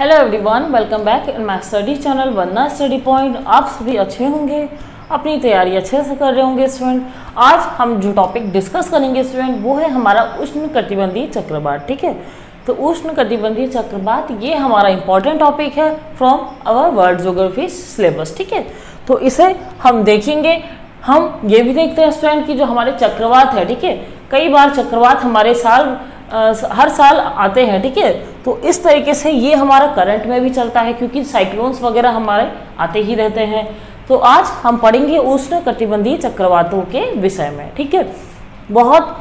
Hello everyone, welcome back in my study channel Vandana study point. आप सभी अच्छे होंगे, अपनी तैयारी अच्छे से कर रहे होंगे स्टूडेंट। आज हम जो टॉपिक डिस्कस करेंगे स्टूडेंट वो है हमारा उष्णकटिबंधीय चक्रवात। ठीक है, तो उष्णकटिबंधीय चक्रवात ये हमारा इंपॉर्टेंट टॉपिक है from our world geography syllabus. ठीक है, तो इसे हम देखेंगे। हम ये भी देखते हैं स्टूडेंट कि जो हमारे चक्रवात है, ठीक है, कई बार चक्रवात हमारे हर साल आते हैं। ठीक है, तो इस तरीके से ये हमारा करंट में भी चलता है क्योंकि साइक्लोन्स वगैरह हमारे आते ही रहते हैं। तो आज हम पढ़ेंगे उष्णकटिबंधीय चक्रवातों के विषय में। ठीक है, बहुत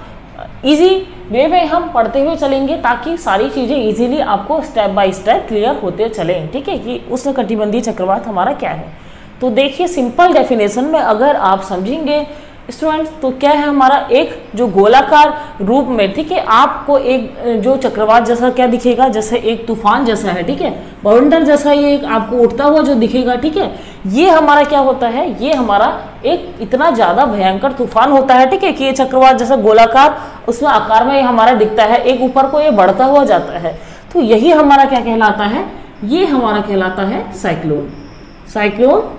इजी वे में हम पढ़ते हुए चलेंगे ताकि सारी चीज़ें इजीली आपको स्टेप बाय स्टेप क्लियर होते चलें। ठीक है, कि उष्णकटिबंधीय चक्रवात हमारा क्या है। तो देखिए, सिंपल डेफिनेशन में अगर आप समझेंगे स्टूडेंट्स तो क्या है हमारा, एक जो गोलाकार रूप में, ठीक है, आपको एक जो चक्रवात जैसा क्या दिखेगा, जैसे एक तूफान जैसा है। ठीक है, बवंडर जैसा ये एक आपको उठता हुआ जो दिखेगा। ठीक है, ये हमारा क्या होता है, ये हमारा एक इतना ज़्यादा भयंकर तूफान होता है। ठीक है, कि ये चक्रवात जैसा गोलाकार उसमें आकार में ये हमारा दिखता है, एक ऊपर को ये बढ़ता हुआ जाता है। तो यही हमारा क्या कहलाता है, ये हमारा कहलाता है साइक्लोन,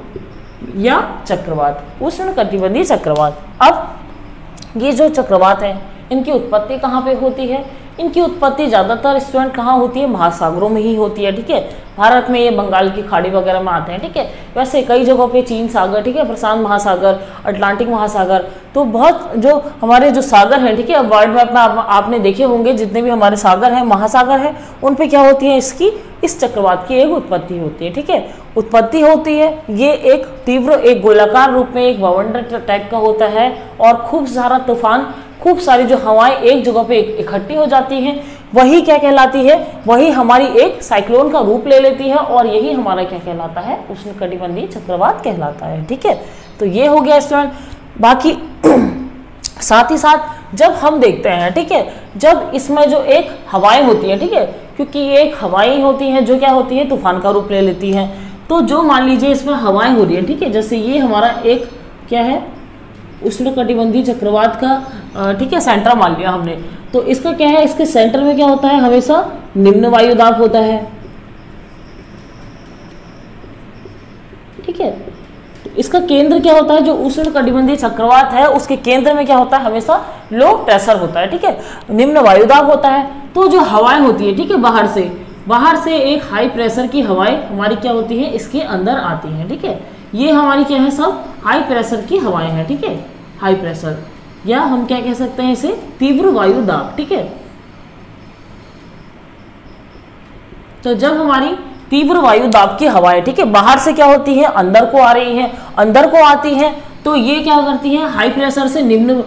या चक्रवात, उष्णकटिबंधीय चक्रवात। अब ये जो चक्रवात है इनकी उत्पत्ति कहाँ पे होती है? इनकी उत्पत्ति ज़्यादातर स्टूडेंट कहाँ होती है, महासागरों में ही होती है। ठीक है, भारत में ये बंगाल की खाड़ी वगैरह में आते हैं। ठीक है, वैसे कई जगहों पे चीन सागर, ठीक है, प्रशांत महासागर, अटलांटिक महासागर, तो बहुत जो हमारे जो सागर हैं, ठीक है, वर्ल्ड मैप में आपने देखे होंगे जितने भी हमारे सागर हैं, महासागर हैं, उन पर क्या होती है, इसकी इस चक्रवात की एक उत्पत्ति होती है। ठीक है, उत्पत्ति होती है, ये एक तीव्र एक गोलाकार रूप में एक बवंडर टाइप का होता है और खूब सारा तूफान, खूब सारी जो हवाएं एक जगह पे इकट्ठी हो जाती हैं, वही क्या कहलाती है, वही हमारी एक साइक्लोन का रूप ले लेती है और यही हमारा क्या कहलाता है, उष्णकटिबंधीय चक्रवात कहलाता है। ठीक है, तो ये हो गया स्टूडेंट। बाकी साथ ही साथ जब हम देखते हैं, ठीक है, जब इसमें जो एक हवाएं होती हैं, ठीक है, क्योंकि ये एक हवाएं होती हैं जो क्या होती है, तूफान का रूप ले लेती हैं। तो जो मान लीजिए इसमें हवाएं हो रही है, ठीक है, जैसे ये हमारा एक क्या है, उष्णकटिबंधीय चक्रवात का, ठीक है, सेंटर मान लिया हमने। तो इसका क्या है, इसके सेंटर में क्या होता है, हमेशा निम्न वायुदाब होता है। ठीक है, तो इसका केंद्र क्या होता है, जो उष्णकटिबंधीय चक्रवात है उसके केंद्र में क्या होता है, हमेशा लो प्रेशर होता है। ठीक है, निम्न वायुदाब होता है। तो जो हवाएं होती है, ठीक है, बाहर से एक हाई प्रेशर की हवाएं हमारी क्या होती है, इसके अंदर आती है। ठीक है, ये हमारी क्या है, सब हाई प्रेशर की हवाएं हैं। ठीक है, हाई प्रेशर या हम क्या कह सकते हैं इसे, तीव्र वायु दाब। ठीक है, तो जब हमारी तीव्र वायु दाब की हवाएं, ठीक है, बाहर से क्या होती है, अंदर को आ रही है, अंदर को आती है, तो ये क्या करती है, हाई प्रेशर से निम्न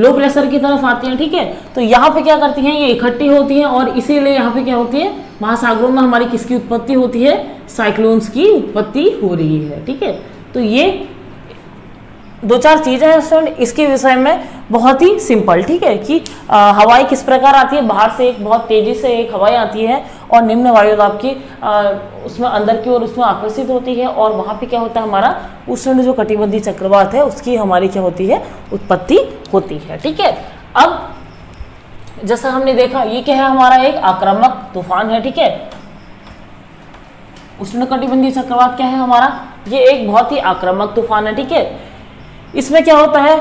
लो प्रेशर की तरफ आती है। ठीक है, तो यहाँ पे क्या करती हैं, ये इकट्ठी होती हैं और इसीलिए यहाँ पे क्या होती है, महासागरों में हमारी किसकी उत्पत्ति होती है, साइक्लोन्स की उत्पत्ति हो रही है। ठीक है, तो ये दो चार चीज़ें हैं स्टूडेंट इसके विषय में, बहुत ही सिंपल। ठीक है, कि हवाएं किस प्रकार आती है, बाहर से एक बहुत तेज़ी से एक हवाएं आती है और निम्न वायुदाब की उसमें अंदर की ओर उसमें आकर्षित होती है और वहाँ पे क्या होता है, हमारा उष्ण जो कटिबंधीय चक्रवात है उसकी हमारी क्या होती है, उत्पत्ति होती है। ठीक है, अब जैसा हमने देखा ये क्या है, हमारा एक आक्रामक तूफान है। ठीक है, उष्णकटिबंधीय चक्रवात क्या है हमारा, ये एक बहुत ही आक्रामक तूफान है। ठीक है, इसमें क्या होता है,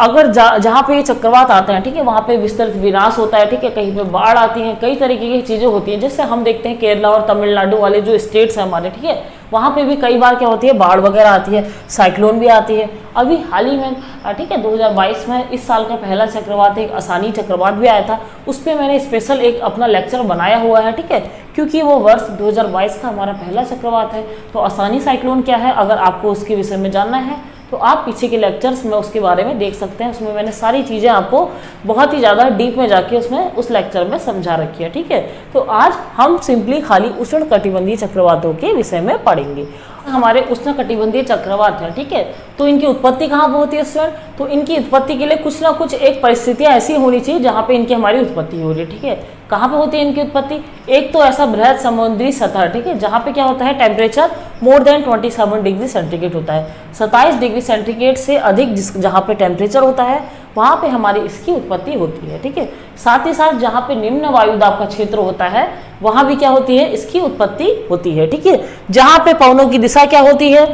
अगर जहाँ पे ये चक्रवात आते हैं, ठीक है, वहाँ पे विस्तृत विनाश होता है। ठीक है, कहीं पे बाढ़ आती है, कई तरीके की चीज़ें होती हैं, जैसे हम देखते हैं केरला और तमिलनाडु वाले जो स्टेट्स हैं हमारे, ठीक है, वहाँ पे भी कई बार क्या होती है, बाढ़ वगैरह आती है, साइक्लोन भी आती है। अभी हाल ही में, ठीक है, 2022 में इस साल का पहला चक्रवात एक आसानी चक्रवात भी आया था, उस पर मैंने स्पेशल एक अपना लेक्चर बनाया हुआ है। ठीक है, क्योंकि वो वर्ष 2022 का हमारा पहला चक्रवात है। तो आसानी साइक्लोन क्या है, अगर आपको उसके विषय में जानना है तो आप पीछे के लेक्चर्स में उसके बारे में देख सकते हैं। उसमें मैंने सारी चीज़ें आपको बहुत ही ज़्यादा डीप में जाके उसमें उस लेक्चर में समझा रखी है। ठीक है, तो आज हम सिंपली खाली उष्णकटिबंधीय चक्रवातों के विषय में पढ़ेंगे। हमारे उष्णकटिबंधीय चक्रवात हैं, ठीक है, तो इनकी उत्पत्ति कहाँ पर होती है सर, तो इनकी उत्पत्ति के लिए कुछ ना कुछ एक परिस्थितियाँ ऐसी होनी चाहिए जहाँ पे इनकी हमारी उत्पत्ति हो रही है। ठीक है, कहाँ पे होती है इनकी उत्पत्ति, एक तो ऐसा बृहद समुद्री सतह, ठीक है, जहाँ पे क्या होता है, temperature more than 27 degree centigrade होता है, 27 डिग्री सेंटीग्रेड से अधिक जहाँ पे टेम्परेचर होता है वहाँ पे हमारी इसकी उत्पत्ति होती है। ठीक है, साथ ही साथ जहाँ पे निम्न वायुदाब का क्षेत्र होता है वहाँ भी क्या होती है, इसकी उत्पत्ति होती है। ठीक है, जहाँ पे पवनों की दिशा क्या होती है,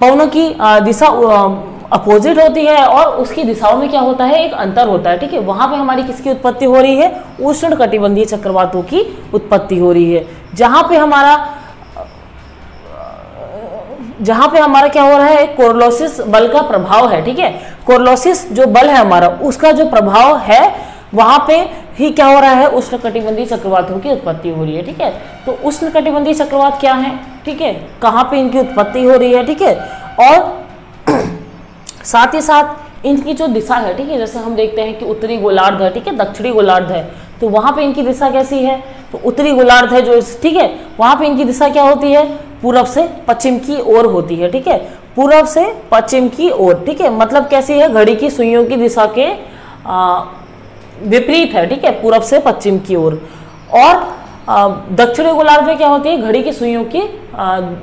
पवनों की दिशा अपोजिट होती है और उसकी दिशाओं में क्या होता है, एक अंतर होता है। ठीक है, वहाँ पे हमारी किसकी उत्पत्ति हो रही है, उष्णकटिबंधीय चक्रवातों की उत्पत्ति हो रही है। जहाँ पे हमारा क्या हो रहा है, कोरिओलिस बल का प्रभाव है। ठीक है, कोरिओलिस जो बल है हमारा, उसका जो प्रभाव है वहाँ पे ही क्या हो रहा है, उष्णकटिबंधीय चक्रवातों की उत्पत्ति हो रही है। ठीक है, तो उष्णकटिबंधीय चक्रवात क्या है, ठीक है, कहाँ पे इनकी उत्पत्ति हो रही है, ठीक है, और साथ ही साथ इनकी जो दिशा है, ठीक है, जैसे हम देखते हैं कि उत्तरी गोलार्ध है, ठीक है, दक्षिणी गोलार्ध है, तो वहाँ पे इनकी दिशा कैसी है, तो उत्तरी गोलार्ध है जो, ठीक है, वहाँ पे इनकी दिशा क्या होती है, पूर्व से पश्चिम की ओर होती है। ठीक है, पूर्व से पश्चिम की ओर, ठीक है, मतलब कैसी है, घड़ी की सुइयों की दिशा के विपरीत है। ठीक है, पूर्व से पश्चिम की ओर। और दक्षिणी गोलार्ध में क्या होती है, घड़ी की सुइयों की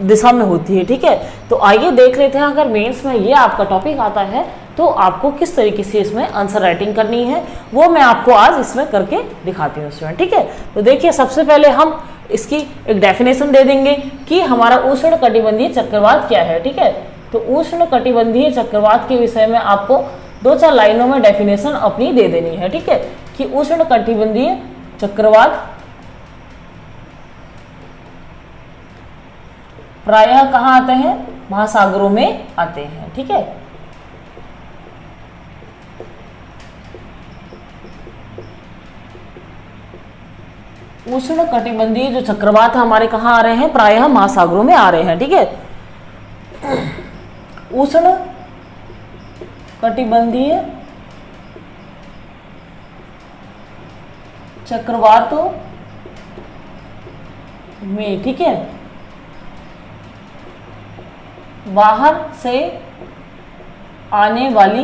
दिशा में होती है। ठीक है, तो आइए देख लेते हैं अगर मेंस में ये आपका टॉपिक आता है तो आपको किस तरीके से इसमें आंसर राइटिंग करनी है, वो मैं आपको आज इसमें करके दिखाती हूँ स्टूडेंट। ठीक है, तो देखिए सबसे पहले हम इसकी एक डेफिनेशन दे देंगे कि हमारा उष्णकटिबंधीय चक्रवात क्या है। ठीक है, तो उष्णकटिबंधीय चक्रवात के विषय में आपको दो चार लाइनों में डेफिनेशन अपनी दे देनी है। ठीक है, कि उष्णकटिबंधीय चक्रवात प्रायः कहाँ आते हैं, महासागरों में आते हैं। ठीक है, उष्णकटिबंधीय जो चक्रवात हमारे कहाँ आ रहे हैं, प्रायः महासागरों में आ रहे हैं। ठीक है, उष्णकटिबंधीय चक्रवातों में, ठीक है, बाहर से आने वाली,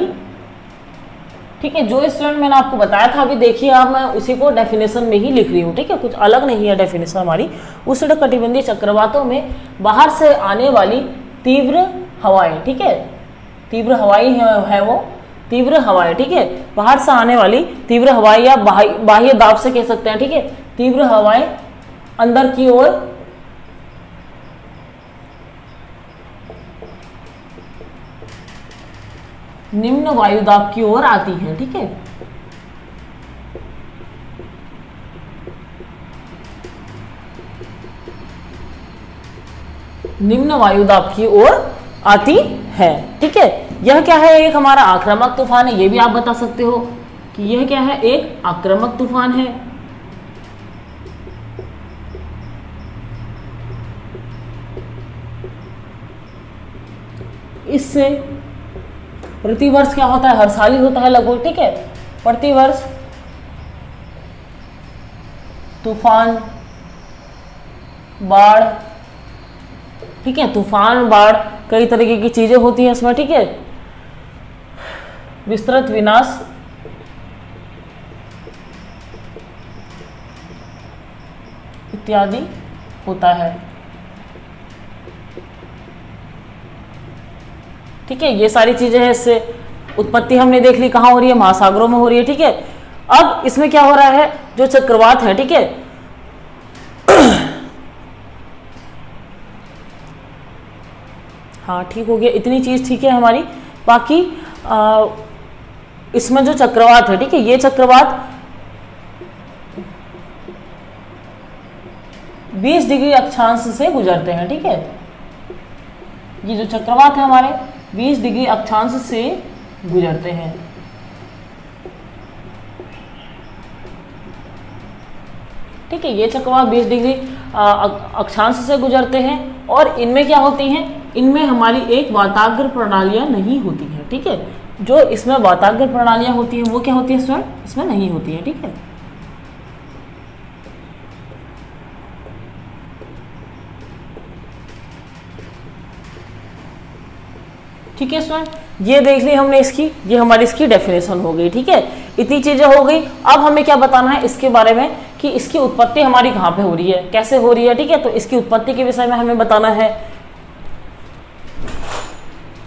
ठीक है, जो स्टूडेंट मैंने आपको बताया था अभी, देखिए आप, मैं उसी को डेफिनेशन में ही लिख रही हूँ। ठीक है, कुछ अलग नहीं है डेफिनेशन हमारी। उष्णकटिबंधीय चक्रवातों में बाहर से आने वाली तीव्र हवाएं, ठीक है, तीव्र हवाएं है वो, तीव्र हवाएं, ठीक है, बाहर से आने वाली तीव्र हवाएं या बाह्य दाब से कह सकते हैं। ठीक है, तीव्र हवाएं अंदर की ओर निम्न वायुदाब की ओर आती है। ठीक है, निम्न वायुदाब की ओर आती है। ठीक है, यह क्या है, एक हमारा आक्रामक तूफान है। यह भी आप बता सकते हो कि यह क्या है, एक आक्रामक तूफान है। इससे प्रतिवर्ष क्या होता है, हर साल ही होता है लगभग। ठीक है, प्रतिवर्ष तूफान बाढ़, ठीक है, तूफान बाढ़ कई तरीके की चीजें होती हैं इसमें। ठीक है, विस्तृत विनाश इत्यादि होता है। ठीक है, ये सारी चीजें हैं। इससे उत्पत्ति हमने देख ली, कहाँ हो रही है, महासागरों में हो रही है। ठीक है, अब इसमें क्या हो रहा है, जो चक्रवात है, ठीक है, हाँ ठीक हो गया, इतनी चीज ठीक है हमारी। बाकी इसमें जो चक्रवात है, ठीक है, ये चक्रवात 20 डिग्री अक्षांश से गुजरते हैं। ठीक है, ये जो चक्रवात है हमारे 20 डिग्री अक्षांश से गुजरते हैं। ठीक है, ये चक्रवात 20 डिग्री अक्षांश से गुजरते हैं और इनमें क्या होती हैं, इनमें हमारी एक वाताग्र प्रणालियां नहीं होती है। ठीक है, जो इसमें वाताग्र प्रणालियां होती हैं वो क्या होती है स्वयं इसमें नहीं होती है। ठीक है, ठीक है स्टूडेंट, ये देख ली हमने इसकी, ये हमारी इसकी डेफिनेशन हो गई। ठीक है, इतनी चीजें हो गई। अब हमें क्या बताना है इसके बारे में कि इसकी उत्पत्ति हमारी कहाँ पे हो रही है, कैसे हो रही है। ठीक है, तो इसकी उत्पत्ति के विषय में हमें बताना है।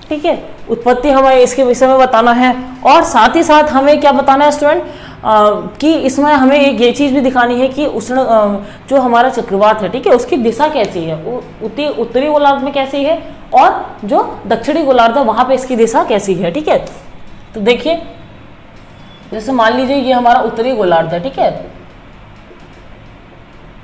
ठीक है, उत्पत्ति हमें इसके विषय में बताना है। और साथ ही साथ हमें क्या बताना है स्टूडेंट कि इसमें हमें एक ये चीज़ भी दिखानी है कि उष्ण जो हमारा चक्रवात है, ठीक है, उसकी दिशा कैसी है, उत्तरी गोलार्ध में कैसी है और जो दक्षिणी गोलार्ध है वहाँ पे इसकी दिशा कैसी है। ठीक है, तो देखिए जैसे मान लीजिए ये हमारा उत्तरी गोलार्ध है, ठीक है,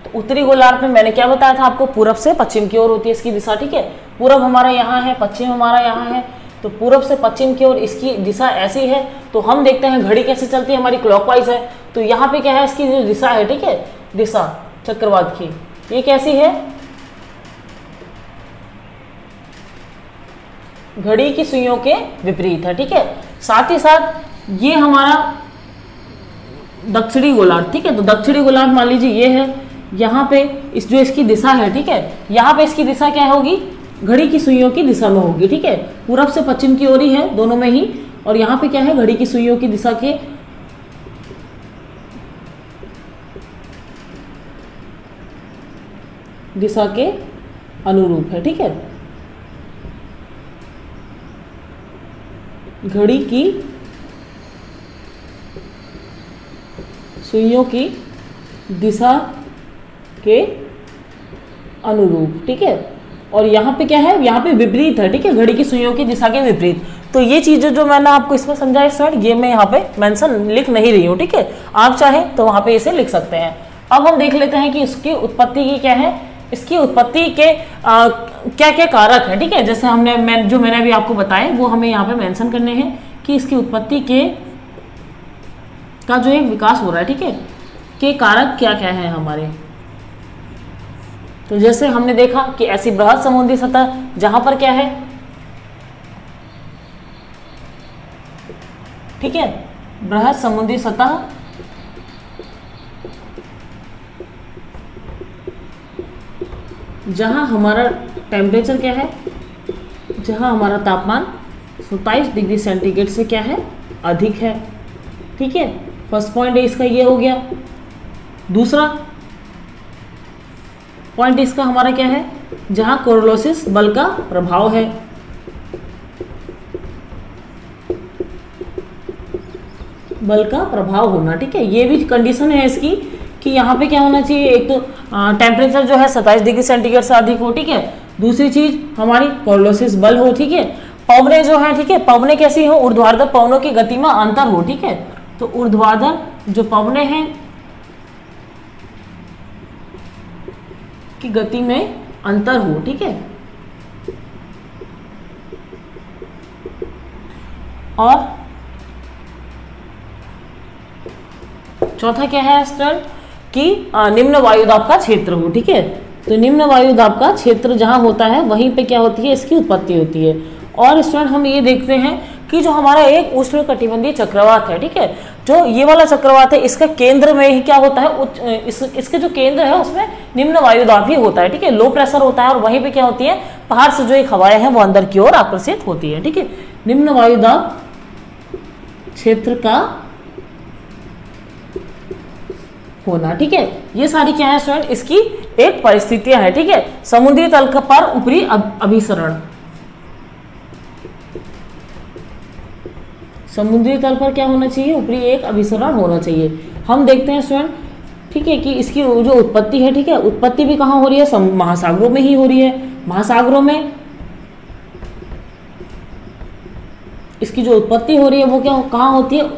तो उत्तरी गोलार्ध में मैंने क्या बताया था आपको, पूरब से पश्चिम की ओर होती है इसकी दिशा। ठीक है, पूरब हमारा यहाँ है, पश्चिम हमारा यहाँ है, तो पूरब से पश्चिम की ओर इसकी दिशा ऐसी है। तो हम देखते हैं घड़ी कैसे चलती है, हमारी क्लॉकवाइज है, तो यहाँ पे क्या है इसकी जो दिशा है, ठीक है, दिशा चक्रवात की ये कैसी है, घड़ी की सुइयों के विपरीत है। ठीक है, साथ ही साथ ये हमारा दक्षिणी गोलार्ध, ठीक है, तो दक्षिणी गोलार्ध मान लीजिए ये है, यहाँ पे इस जो इसकी दिशा है, ठीक है, यहाँ पे इसकी दिशा क्या होगी, घड़ी की सुइयों की दिशा में होगी। ठीक है, पूरब से पश्चिम की ओर ही है दोनों में ही, और यहाँ पे क्या है घड़ी की सुइयों की दिशा के अनुरूप है। ठीक है, घड़ी की सुइयों की दिशा के अनुरूप, ठीक है, और यहाँ पे क्या है, यहाँ पे विपरीत है। ठीक है, घड़ी की सुइयों की दिशा के विपरीत। तो ये चीज़ें जो मैंने आपको इसमें समझाई सर, ये मैं यहाँ पे मेंशन लिख नहीं रही हूँ, ठीक है, आप चाहे तो वहाँ पे इसे लिख सकते हैं। अब हम देख लेते हैं कि इसकी उत्पत्ति की क्या है, इसकी उत्पत्ति के क्या क्या कारक है। ठीक है, जैसे हमने मैंने अभी आपको बताए वो हमें यहाँ पे मेंशन करने हैं कि इसकी उत्पत्ति के का जो एक विकास हो रहा है, ठीक है, के कारक क्या क्या है हमारे। तो जैसे हमने देखा कि ऐसी बृहद समुद्री सतह जहां पर क्या है, ठीक है, बृहद समुद्री सतह जहां हमारा टेम्परेचर क्या है, जहां हमारा तापमान 27 डिग्री सेंटीग्रेड से क्या है अधिक है। ठीक है, फर्स्ट पॉइंट इसका ये हो गया। दूसरा पॉइंट इसका हमारा क्या है, जहां कोरिओलिस बल का प्रभाव है। बल का प्रभाव होना, ठीक है, ये भी कंडीशन है इसकी कि यहाँ पे क्या होना चाहिए, एक तो टेम्परेचर जो है 27 डिग्री सेंटीग्रेड से अधिक हो। ठीक है, दूसरी चीज हमारी कोरिओलिस बल हो। ठीक है, पवने जो है, ठीक है, पवने कैसी हो, ऊर्ध्वाधर पवनों की गति में अंतर हो। ठीक है, तो ऊर्ध्वाधर जो पवने हैं की गति में अंतर हो। ठीक है, और चौथा क्या है स्टूडेंट कि निम्न वायुदाब का क्षेत्र हो। ठीक है, तो निम्न वायुदाब का क्षेत्र जहां होता है वहीं पे क्या होती है, इसकी उत्पत्ति होती है। और स्टूडेंट हम ये देखते हैं कि जो हमारा एक उष्णकटिबंधीय चक्रवात है, ठीक है, जो ये वाला चक्रवात है इसका केंद्र में ही क्या होता है, इसके जो केंद्र है उसमें निम्न वायुदाब ही होता है। ठीक है, लो प्रेशर होता है और वहीं पे क्या होती है, बाहर से जो एक हवाएं हैं वो अंदर की ओर आकर्षित होती है। ठीक है, निम्न वायुदाब क्षेत्र का होना, ठीक है, ये सारी क्या है स्टूडेंट इसकी एक परिस्थितियां है। ठीक है, समुद्री तल पर ऊपरी अभिसरण, समुद्री तल पर क्या होना चाहिए, ऊपरी एक अभिसरण होना चाहिए। हम देखते हैं स्वयं, ठीक है, कि इसकी जो उत्पत्ति है, ठीक है, उत्पत्ति भी कहाँ हो रही है, महासागरों में ही हो रही है। महासागरों में इसकी जो उत्पत्ति हो रही है वो क्या कहाँ होती है,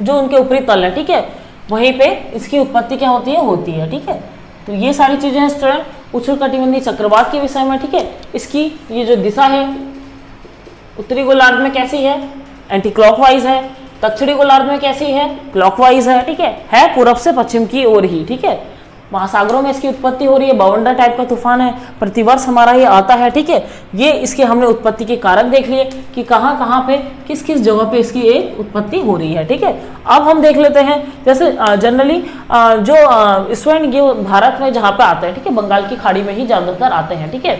जो उनके ऊपरी तल है, ठीक है, वहीं पे इसकी उत्पत्ति क्या होती है, होती है। ठीक है, तो ये सारी चीजें हैं स्टूडेंट उष्णकटिबंधीय चक्रवात के विषय में। ठीक है, इसकी ये जो दिशा है उत्तरी गोलार्ध में कैसी है, एंटी क्लॉकवाइज है, दक्षिणी गोलार्ध में कैसी है, क्लॉकवाइज है। ठीक है, पूरब से पश्चिम की ओर ही। ठीक है, महासागरों में इसकी उत्पत्ति हो रही है, बवंडर टाइप का तूफान है, प्रतिवर्ष हमारा ये आता है। ठीक है, ये इसके हमने उत्पत्ति के कारक देख लिए कि कहाँ पे किस किस जगह पे इसकी एक उत्पत्ति हो रही है। ठीक है, अब हम देख लेते हैं जैसे जनरली जो स्टूडेंट ये भारत में जहाँ पे आते हैं, ठीक है, बंगाल की खाड़ी में ही ज़्यादातर आते हैं। ठीक है,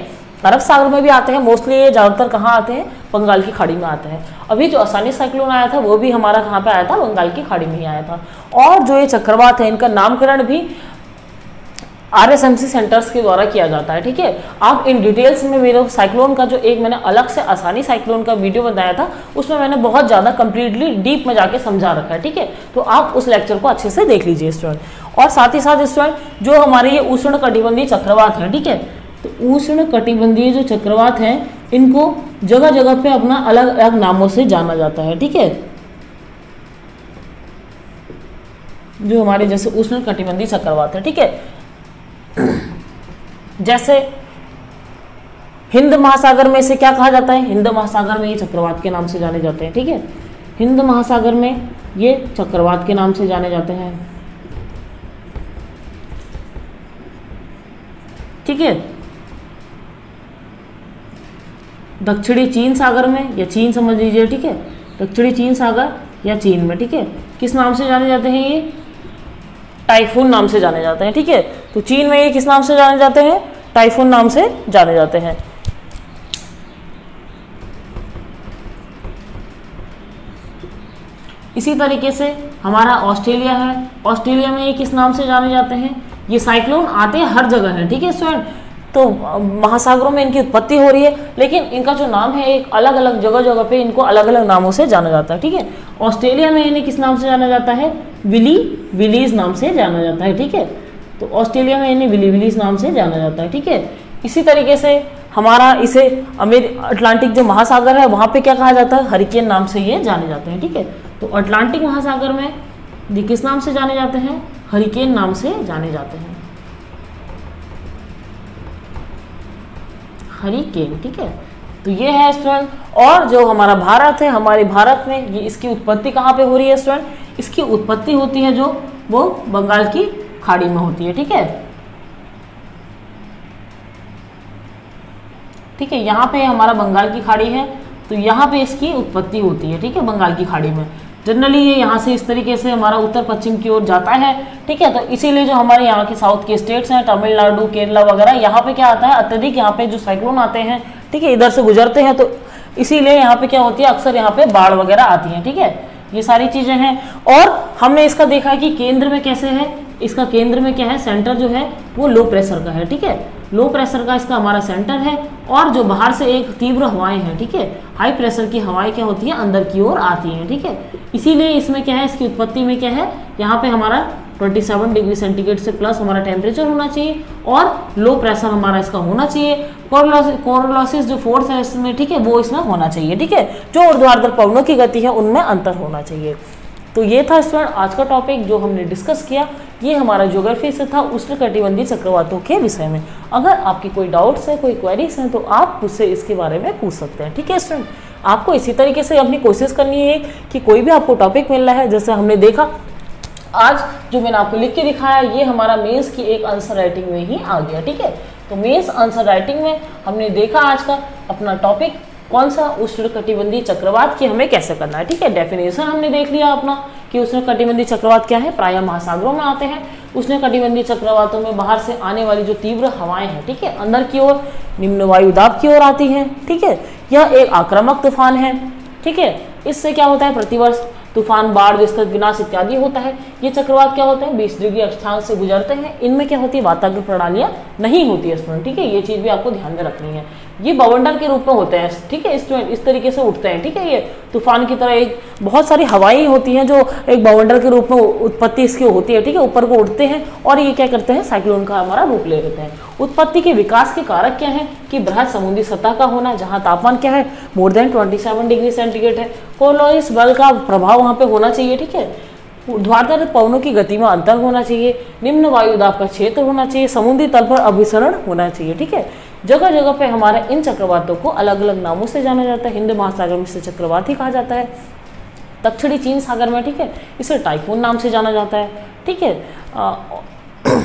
अरब सागर में भी आते हैं, मोस्टली ये ज़्यादातर कहाँ आते हैं, बंगाल की खाड़ी में आते हैं। अभी जो आसानी साइक्लोन आया था वो भी हमारा कहाँ पे आया था, बंगाल की खाड़ी में ही आया था। और जो ये चक्रवात है इनका नामकरण भी RSMC सेंटर्स के द्वारा किया जाता है। ठीक है, आप इन डिटेल्स में मेरे साइक्लोन का जो एक मैंने अलग से आसानी साइक्लोन का वीडियो बनाया था उसमें मैंने बहुत ज़्यादा कंप्लीटली डीप में जाके समझा रखा है। ठीक है, तो आप उस लेक्चर को अच्छे से देख लीजिए स्टूडेंट। और साथ ही साथ स्टूडेंट जो हमारे ये उष्णकटिबंधीय चक्रवात है, ठीक है, तो उष्णकटिबंधीय जो चक्रवात हैं इनको जगह जगह पे अपना अलग अलग नामों से जाना जाता है। ठीक है, जो हमारे जैसे उष्णकटिबंधीय चक्रवात है, ठीक है, जैसे हिंद महासागर में इसे क्या कहा जाता है, हिंद महासागर में ये चक्रवात के नाम से जाने जाते हैं। ठीक है, हिंद महासागर में ये चक्रवात के नाम से जाने जाते हैं। ठीक है, दक्षिणी चीन सागर में या चीन समझ लीजिए, ठीक है, दक्षिणी चीन सागर या चीन में, ठीक है, किस नाम से जाने जाते हैं, ये टाइफून नाम से जाने जाते हैं। ठीक है, तो चीन में ये किस नाम से जाने जाते हैं, टाइफून नाम से जाने जाते हैं। इसी तरीके से हमारा ऑस्ट्रेलिया है, ऑस्ट्रेलिया में ये किस नाम से जाने जाते हैं, ये साइक्लोन आते हर जगह है। ठीक है स्टूडेंट, तो महासागरों में इनकी उत्पत्ति हो रही है लेकिन इनका जो नाम है एक अलग अलग जगह जगह पे इनको अलग अलग नामों से जाना जाता है। ठीक है, ऑस्ट्रेलिया में इन्हें किस नाम से जाना जाता है, विली विलीज नाम से जाना जाता है। ठीक है, तो ऑस्ट्रेलिया में इन्हें विली विलीज नाम से जाना जाता है। ठीक है, इसी तरीके से हमारा इसे अटलांटिक जो महासागर है वहाँ पर क्या कहा जाता है, हरिकेन नाम से ये जाने जाते हैं। ठीक है, तो अटलांटिक महासागर में ये किस नाम से जाने जाते हैं, हरिकेन नाम से जाने जाते हैं, हरिकेन। ठीक है, तो ये है स्टूडेंट। और जो हमारा भारत है, हमारे भारत में ये इसकी उत्पत्ति कहाँ पे हो रही है स्टूडेंट, इसकी उत्पत्ति होती है जो वो बंगाल की खाड़ी में होती है। ठीक है, ठीक है, यहाँ पे हमारा बंगाल की खाड़ी है तो यहाँ पे इसकी उत्पत्ति होती है। ठीक है, बंगाल की खाड़ी में जनरली ये यहाँ से इस तरीके से हमारा उत्तर पश्चिम की ओर जाता है। ठीक है, तो इसीलिए जो हमारे यहाँ के साउथ के स्टेट्स हैं, तमिलनाडु, केरला वगैरह, यहाँ पे क्या आता है अत्यधिक, यहाँ पे जो साइक्लोन आते हैं, ठीक है, इधर से गुजरते हैं, तो इसीलिए यहाँ पे क्या होती है अक्सर यहाँ पे बाढ़ वगैरह आती है। ठीक है, ये सारी चीजें हैं। और हमने इसका देखा है कि केंद्र में कैसे है, इसका केंद्र में क्या है, सेंटर जो है वो लो प्रेशर का है। ठीक है, लो प्रेशर का इसका हमारा सेंटर है और जो बाहर से एक तीव्र हवाएं हैं, ठीक है, हाई प्रेशर की हवाएं क्या होती हैं अंदर की ओर आती हैं। ठीक है, इसीलिए इसमें क्या है, इसकी उत्पत्ति में क्या है, यहाँ पे हमारा 27 डिग्री सेंटीग्रेड से प्लस हमारा टेम्परेचर होना चाहिए और लो प्रेशर हमारा इसका होना चाहिए। कोरिओलिस जो फोर्स है इसमें, ठीक है, वो इसमें होना चाहिए। ठीक है, जो ऊर्ध्वाधर पवनों की गति है उनमें अंतर होना चाहिए। तो ये था स्टूडेंट आज का टॉपिक जो हमने डिस्कस किया, ये हमारा ज्योग्राफी से था उष्णकटिबंधीय चक्रवातों के विषय में। अगर आपकी कोई डाउट्स हैं, कोई क्वेरीज हैं तो आप मुझसे इसके बारे में पूछ सकते हैं। ठीक है स्टूडेंट, आपको इसी तरीके से अपनी कोशिश करनी है कि कोई भी आपको टॉपिक मिल रहा है, जैसे हमने देखा आज जो मैंने आपको लिख के दिखाया ये हमारा मेंस की एक आंसर राइटिंग में ही आ गया। ठीक है, तो मेंस आंसर राइटिंग में हमने देखा आज का अपना टॉपिक कौन सा, उष्णकटिबंधीय चक्रवात की हमें कैसे करना है। ठीक है, डेफिनेशन हमने देख लिया अपना कि उष्णकटिबंधीय चक्रवात क्या है, प्रायः महासागरों में आते हैं। उष्णकटिबंधीय चक्रवातों में बाहर से आने वाली जो तीव्र हवाएं हैं, ठीक है, अंदर की ओर निम्न वायु दाब की ओर आती हैं। ठीक है, यह एक आक्रामक तूफान है। ठीक है, इससे क्या होता है, प्रतिवर्ष तूफान, बाढ़, विस्तृत विनाश इत्यादि होता है। ये चक्रवात क्या होते हैं, 20 डिग्री अक्षांश से गुजरते हैं। इनमें क्या होती है, वातावरण प्रणालियाँ नहीं होती है स्टूडेंट। ठीक है, ये चीज़ भी आपको ध्यान में रखनी है। ये बवंडर के रूप में होते हैं। ठीक है स्टूडेंट, इस तरीके से उठते हैं। ठीक है, ये तूफान की तरह एक बहुत सारी हवाएं होती हैं जो एक बवंडर के रूप में उत्पत्ति इसकी होती है। ठीक है, ऊपर को उठते हैं और ये क्या करते हैं, साइक्लोन का हमारा रूप ले लेते हैं। उत्पत्ति के विकास के कारक क्या है कि बृहद समुद्री सतह का होना, जहाँ तापमान क्या है मोर देन 27 डिग्री सेंटीग्रेड है, कोरिओलिस बल का प्रभाव वहाँ पर होना चाहिए। ठीक है, ऊर्ध्वाधर पवनों की गति में अंतर होना चाहिए, निम्न वायु दाब का क्षेत्र होना चाहिए, समुद्री तल पर अभिसरण होना चाहिए। ठीक है, जगह जगह पे हमारे इन चक्रवातों को अलग अलग नामों से जाना जाता है। हिंद महासागर में इसे चक्रवात ही कहा जाता है, दक्षिणी चीन सागर में, ठीक है, इसे टाइफून नाम से जाना जाता है। ठीक है,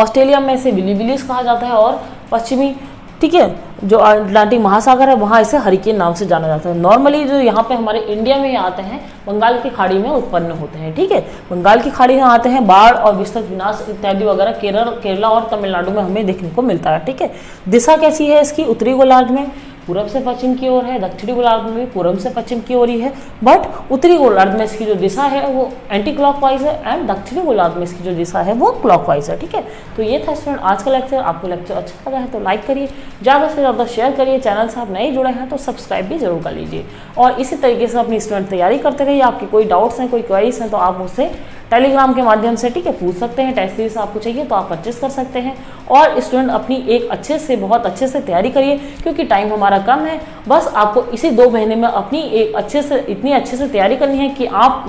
ऑस्ट्रेलिया में इसे विली विलीज कहा जाता है और पश्चिमी, ठीक है, जो अटलांटिक महासागर है वहाँ इसे हरिकेन नाम से जाना जाता है। नॉर्मली जो यहाँ पे हमारे इंडिया में आते हैं बंगाल की खाड़ी में उत्पन्न होते हैं, ठीक है। बंगाल की खाड़ी में आते हैं, बाढ़ और विस्तृत विनाश इत्यादि वगैरह केरला और तमिलनाडु में हमें देखने को मिलता है, ठीक है। दिशा कैसी है इसकी, उत्तरी गोलार्ध में पूरब से पश्चिम की ओर है, दक्षिणी गोलार्ध में भी पूरब से पश्चिम की ओर ही है, बट उत्तरी गोलार्ध में इसकी जो दिशा है वो एंटी क्लॉकवाइज है एंड दक्षिणी गोलार्ध में इसकी जो दिशा है वो क्लॉकवाइज है, ठीक है। तो ये था स्टूडेंट आज का लेक्चर। आपको लेक्चर अच्छा लगा है तो लाइक करिए, ज़्यादा से ज़्यादा शेयर करिए, चैनल से आप नए जुड़े हैं तो सब्सक्राइब भी जरूर कर लीजिए और इसी तरीके से अपनी स्टूडेंट तैयारी करते रहिए। आपके कोई डाउट्स हैं, कोई क्वेरीज हैं तो आप मुझसे टेलीग्राम के माध्यम से, ठीक है, पूछ सकते हैं। टेस्ट सीरीज आपको चाहिए तो आप परचेस कर सकते हैं और स्टूडेंट अपनी एक अच्छे से बहुत अच्छे से तैयारी करिए क्योंकि टाइम हमारा कम है। बस आपको इसी 2 महीने में अपनी एक अच्छे से इतनी अच्छे से तैयारी करनी है कि आप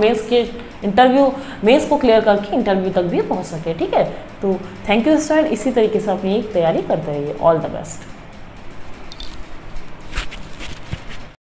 मेंस को क्लियर करके इंटरव्यू तक भी पहुंच सके, ठीक है। तो थैंक यू स्टूडेंट, इसी तरीके से अपनी एक तैयारी करते रहिए। All the best.